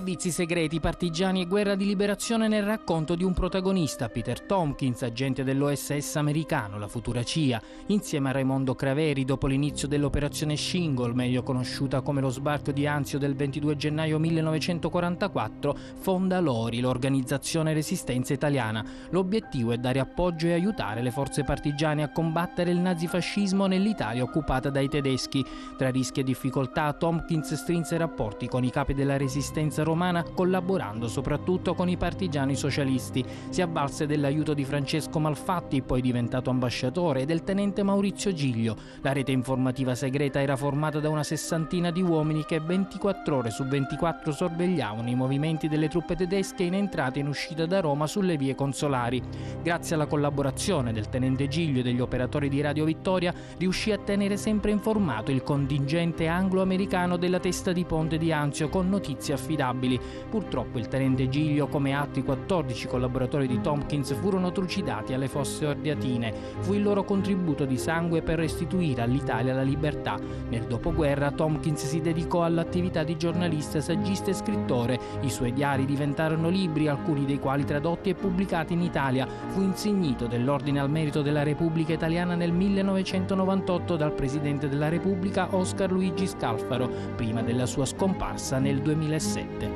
servizi segreti, partigiani e guerra di liberazione nel racconto di un protagonista, Peter Tompkins, agente dell'OSS americano, la futura CIA, insieme a Raimondo Craveri dopo l'inizio dell'operazione Shingle, meglio conosciuta come lo sbarco di Anzio del 22 gennaio 1944, fonda l'ORI, l'Organizzazione Resistenza Italiana. L'obiettivo è dare appoggio e aiutare le forze partigiane a combattere il nazifascismo nell'Italia occupata dai tedeschi. Tra rischi e difficoltà, Tompkins strinse rapporti con i capi della Resistenza romana, collaborando soprattutto con i partigiani socialisti. Si avvalse dell'aiuto di Francesco Malfatti, poi diventato ambasciatore, e del tenente Maurizio Giglio. La rete informativa segreta era formata da una sessantina di uomini che 24 ore su 24 sorvegliavano i movimenti delle truppe tedesche in entrata e in uscita da Roma sulle vie consolari. Grazie alla collaborazione del tenente Giglio e degli operatori di Radio Vittoria, riuscì a tenere sempre informato il contingente anglo-americano della testa di ponte di Anzio con notizie affidabili. Purtroppo il tenente Giglio, come altri 14 collaboratori di Tompkins, furono trucidati alle fosse ardeatine. Fu il loro contributo di sangue per restituire all'Italia la libertà. Nel dopoguerra Tompkins si dedicò all'attività di giornalista, saggista e scrittore. I suoi diari diventarono libri, alcuni dei quali tradotti e pubblicati in Italia. Fu insignito dell'Ordine al Merito della Repubblica Italiana nel 1998 dal Presidente della Repubblica Oscar Luigi Scalfaro, prima della sua scomparsa nel 2007.